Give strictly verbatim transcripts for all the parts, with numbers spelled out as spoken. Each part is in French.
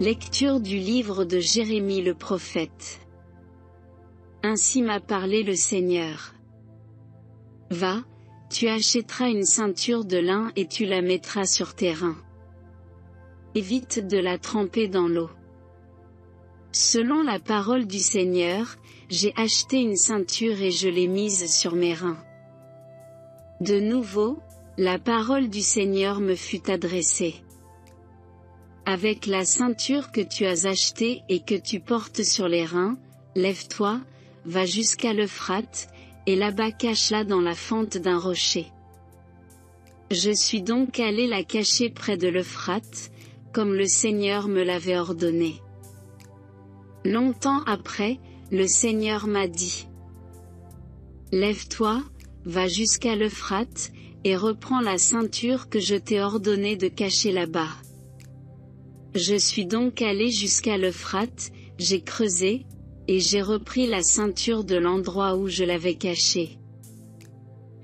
Lecture du livre de Jérémie le prophète. Ainsi m'a parlé le Seigneur. Va, tu achèteras une ceinture de lin et tu la mettras sur tes reins. Évite de la tremper dans l'eau. Selon la parole du Seigneur, j'ai acheté une ceinture et je l'ai mise sur mes reins. De nouveau, la parole du Seigneur me fut adressée. Avec la ceinture que tu as achetée et que tu portes sur les reins, lève-toi, va jusqu'à l'Euphrate, et là-bas cache-la dans la fente d'un rocher. Je suis donc allé la cacher près de l'Euphrate, comme le Seigneur me l'avait ordonné. Longtemps après, le Seigneur m'a dit : Lève-toi, va jusqu'à l'Euphrate, et reprends la ceinture que je t'ai ordonné de cacher là-bas. Je suis donc allé jusqu'à l'Euphrate, j'ai creusé, et j'ai repris la ceinture de l'endroit où je l'avais cachée.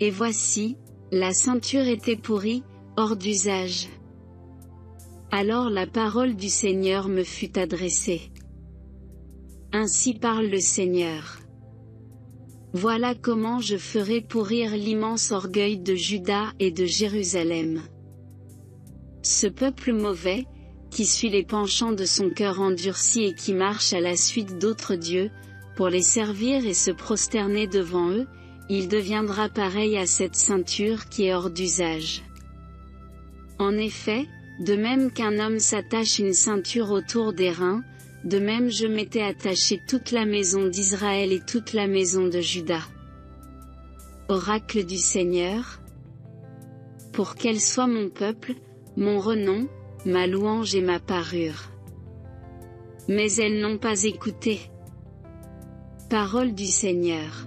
Et voici, la ceinture était pourrie, hors d'usage. Alors la parole du Seigneur me fut adressée. Ainsi parle le Seigneur. Voilà comment je ferai pourrir l'immense orgueil de Juda et de Jérusalem. Ce peuple mauvais, qui suit les penchants de son cœur endurci et qui marche à la suite d'autres dieux, pour les servir et se prosterner devant eux, il deviendra pareil à cette ceinture qui est hors d'usage. En effet, de même qu'un homme s'attache une ceinture autour des reins, de même je m'étais attaché toute la maison d'Israël et toute la maison de Juda. Oracle du Seigneur, pour qu'elle soit mon peuple, mon renom, ma louange et ma parure. Mais elles n'ont pas écouté. Parole du Seigneur.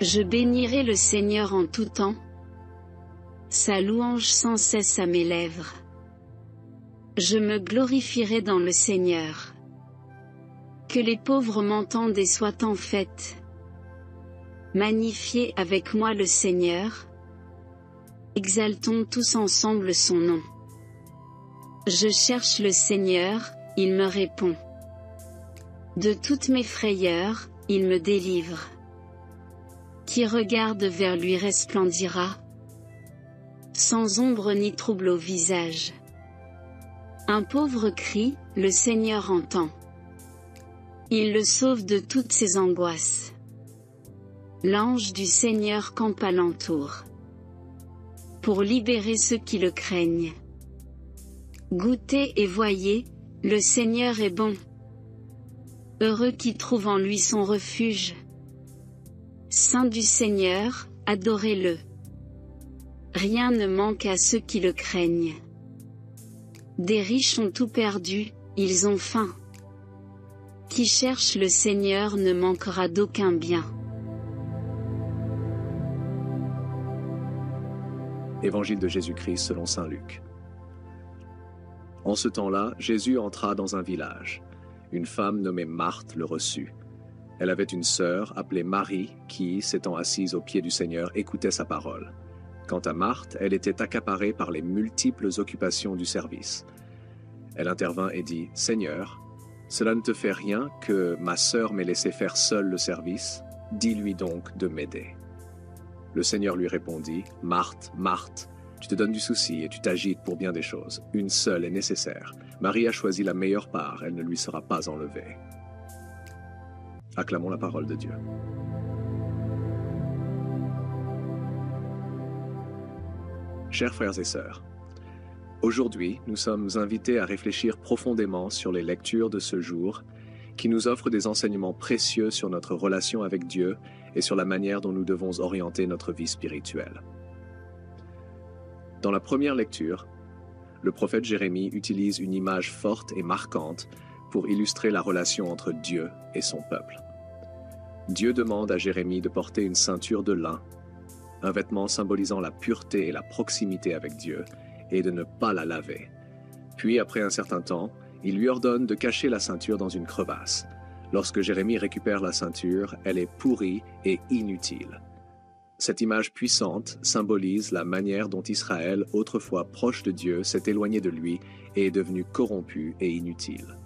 Je bénirai le Seigneur en tout temps. Sa louange sans cesse à mes lèvres. Je me glorifierai dans le Seigneur. Que les pauvres m'entendent et soient en fête. Magnifiez avec moi le Seigneur. Exaltons tous ensemble son nom. Je cherche le Seigneur, il me répond. De toutes mes frayeurs, il me délivre. Qui regarde vers lui resplendira, sans ombre ni trouble au visage. Un pauvre cri, le Seigneur entend. Il le sauve de toutes ses angoisses. L'ange du Seigneur campe alentour, pour libérer ceux qui le craignent. Goûtez et voyez, le Seigneur est bon. Heureux qui trouve en lui son refuge. Saint du Seigneur, adorez-le. Rien ne manque à ceux qui le craignent. Des riches ont tout perdu, ils ont faim. Qui cherche le Seigneur ne manquera d'aucun bien. Évangile de Jésus-Christ selon saint Luc. En ce temps-là, Jésus entra dans un village. Une femme nommée Marthe le reçut. Elle avait une sœur appelée Marie qui, s'étant assise aux pieds du Seigneur, écoutait sa parole. Quant à Marthe, elle était accaparée par les multiples occupations du service. Elle intervint et dit « Seigneur, cela ne te fait rien que ma sœur m'ait laissé faire seule le service, dis-lui donc de m'aider. » Le Seigneur lui répondit « Marthe, Marthe, tu te donnes du souci et tu t'agites pour bien des choses. Une seule est nécessaire. Marie a choisi la meilleure part, elle ne lui sera pas enlevée. » Acclamons la parole de Dieu. Chers frères et sœurs, aujourd'hui, nous sommes invités à réfléchir profondément sur les lectures de ce jour qui nous offrent des enseignements précieux sur notre relation avec Dieu et sur la manière dont nous devons orienter notre vie spirituelle. Dans la première lecture, le prophète Jérémie utilise une image forte et marquante pour illustrer la relation entre Dieu et son peuple. Dieu demande à Jérémie de porter une ceinture de lin, un vêtement symbolisant la pureté et la proximité avec Dieu, et de ne pas la laver. Puis, après un certain temps, il lui ordonne de cacher la ceinture dans une crevasse. Lorsque Jérémie récupère la ceinture, elle est pourrie et inutile. Cette image puissante symbolise la manière dont Israël, autrefois proche de Dieu, s'est éloigné de lui et est devenu corrompu et inutile.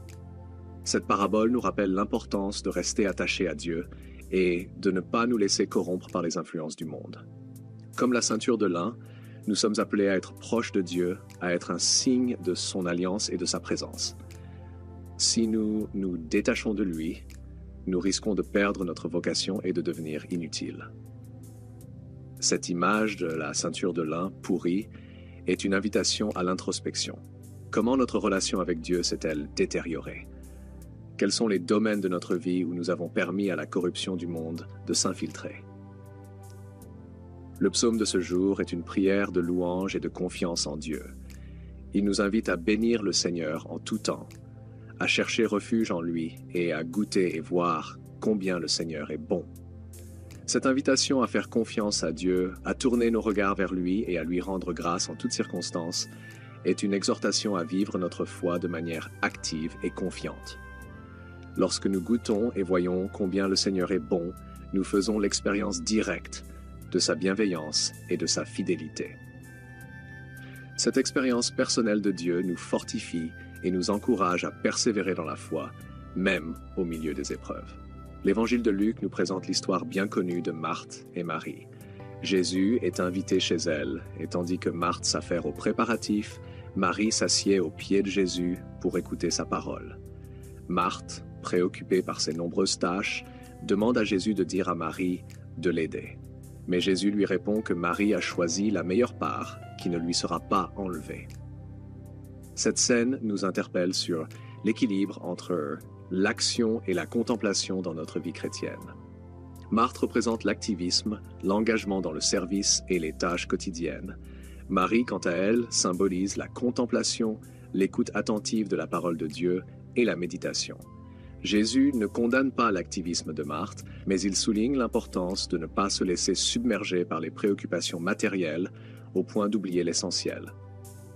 Cette parabole nous rappelle l'importance de rester attaché à Dieu et de ne pas nous laisser corrompre par les influences du monde. Comme la ceinture de lin, nous sommes appelés à être proches de Dieu, à être un signe de son alliance et de sa présence. Si nous nous détachons de lui, nous risquons de perdre notre vocation et de devenir inutiles. Cette image de la ceinture de lin pourrie est une invitation à l'introspection. Comment notre relation avec Dieu s'est-elle détériorée? Quels sont les domaines de notre vie où nous avons permis à la corruption du monde de s'infiltrer? Le psaume de ce jour est une prière de louange et de confiance en Dieu. Il nous invite à bénir le Seigneur en tout temps, à chercher refuge en lui et à goûter et voir combien le Seigneur est bon. Cette invitation à faire confiance à Dieu, à tourner nos regards vers lui et à lui rendre grâce en toutes circonstances, est une exhortation à vivre notre foi de manière active et confiante. Lorsque nous goûtons et voyons combien le Seigneur est bon, nous faisons l'expérience directe de sa bienveillance et de sa fidélité. Cette expérience personnelle de Dieu nous fortifie et nous encourage à persévérer dans la foi, même au milieu des épreuves. L'évangile de Luc nous présente l'histoire bien connue de Marthe et Marie. Jésus est invité chez elle, et tandis que Marthe s'affaire aux préparatifs, Marie s'assied aux pieds de Jésus pour écouter sa parole. Marthe, préoccupée par ses nombreuses tâches, demande à Jésus de dire à Marie de l'aider. Mais Jésus lui répond que Marie a choisi la meilleure part, qui ne lui sera pas enlevée. Cette scène nous interpelle sur l'équilibre entre l'action et la contemplation dans notre vie chrétienne. Marthe représente l'activisme, l'engagement dans le service et les tâches quotidiennes. Marie, quant à elle, symbolise la contemplation, l'écoute attentive de la parole de Dieu et la méditation. Jésus ne condamne pas l'activisme de Marthe, mais il souligne l'importance de ne pas se laisser submerger par les préoccupations matérielles au point d'oublier l'essentiel,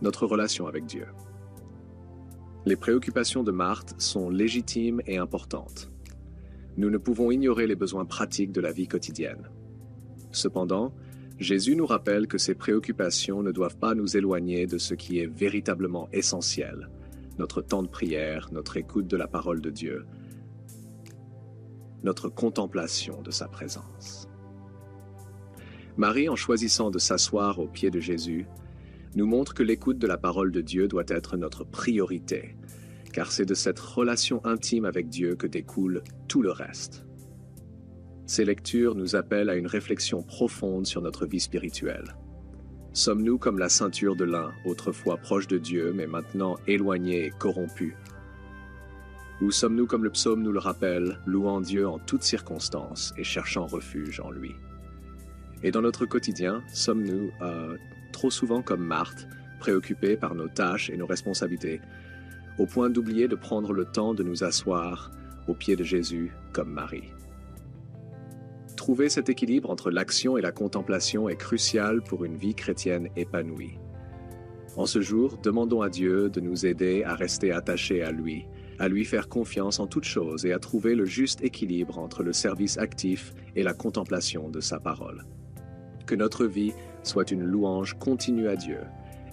notre relation avec Dieu. Les préoccupations de Marthe sont légitimes et importantes. Nous ne pouvons ignorer les besoins pratiques de la vie quotidienne. Cependant, Jésus nous rappelle que ces préoccupations ne doivent pas nous éloigner de ce qui est véritablement essentiel, notre temps de prière, notre écoute de la parole de Dieu, notre contemplation de sa présence. Marie, en choisissant de s'asseoir aux pieds de Jésus, nous montre que l'écoute de la parole de Dieu doit être notre priorité, car c'est de cette relation intime avec Dieu que découle tout le reste. Ces lectures nous appellent à une réflexion profonde sur notre vie spirituelle. Sommes-nous comme la ceinture de lin, autrefois proche de Dieu, mais maintenant éloignée et corrompue? Ou sommes-nous comme le psaume nous le rappelle, louant Dieu en toutes circonstances et cherchant refuge en lui? Et dans notre quotidien, sommes-nous euh, trop souvent comme Marthe, préoccupés par nos tâches et nos responsabilités, au point d'oublier de prendre le temps de nous asseoir aux pieds de Jésus comme Marie? Trouver cet équilibre entre l'action et la contemplation est crucial pour une vie chrétienne épanouie. En ce jour, demandons à Dieu de nous aider à rester attachés à lui, à lui faire confiance en toutes choses et à trouver le juste équilibre entre le service actif et la contemplation de sa parole. Que notre vie soit une louange continue à Dieu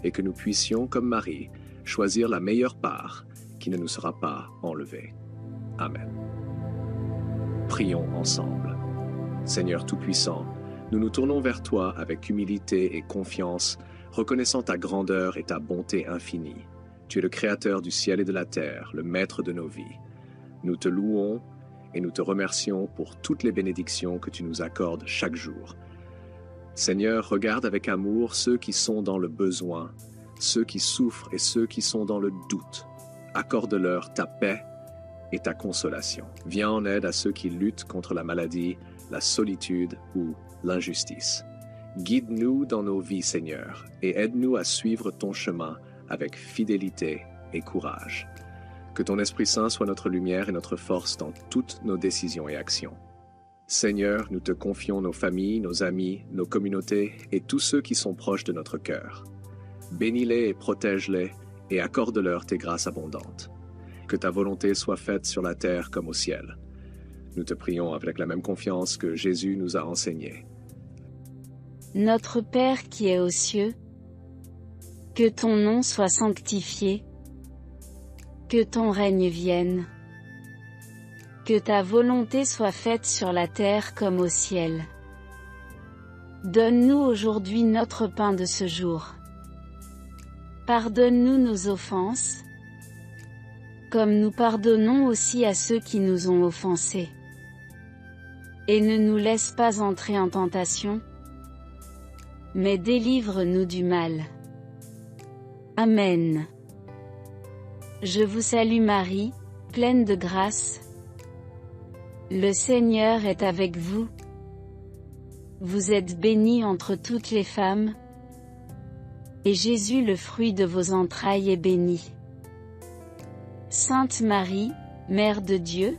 et que nous puissions, comme Marie, choisir la meilleure part qui ne nous sera pas enlevée. Amen. Prions ensemble. Seigneur Tout-Puissant, nous nous tournons vers toi avec humilité et confiance, reconnaissant ta grandeur et ta bonté infinie. Tu es le Créateur du ciel et de la terre, le Maître de nos vies. Nous te louons et nous te remercions pour toutes les bénédictions que tu nous accordes chaque jour. Seigneur, regarde avec amour ceux qui sont dans le besoin, ceux qui souffrent et ceux qui sont dans le doute. Accorde-leur ta paix et ta consolation. Viens en aide à ceux qui luttent contre la maladie, la solitude ou l'injustice. Guide-nous dans nos vies, Seigneur, et aide-nous à suivre ton chemin avec fidélité et courage. Que ton Esprit Saint soit notre lumière et notre force dans toutes nos décisions et actions. Seigneur, nous te confions nos familles, nos amis, nos communautés et tous ceux qui sont proches de notre cœur. Bénis-les et protège-les et accorde-leur tes grâces abondantes. Que ta volonté soit faite sur la terre comme au ciel. Nous te prions avec la même confiance que Jésus nous a enseigné. Notre Père qui es aux cieux, que ton nom soit sanctifié, que ton règne vienne, que ta volonté soit faite sur la terre comme au ciel. Donne-nous aujourd'hui notre pain de ce jour. Pardonne-nous nos offenses, comme nous pardonnons aussi à ceux qui nous ont offensés. Et ne nous laisse pas entrer en tentation, mais délivre-nous du mal. Amen. Je vous salue Marie, pleine de grâce. Le Seigneur est avec vous. Vous êtes bénie entre toutes les femmes, et Jésus le fruit de vos entrailles est béni. Sainte Marie, Mère de Dieu,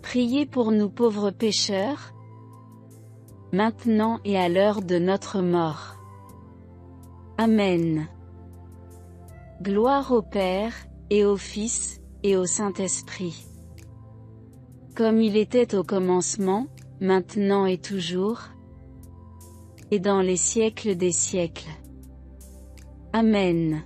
priez pour nous pauvres pécheurs, maintenant et à l'heure de notre mort. Amen. Gloire au Père, et au Fils, et au Saint-Esprit. Comme il était au commencement, maintenant et toujours, et dans les siècles des siècles. Amen.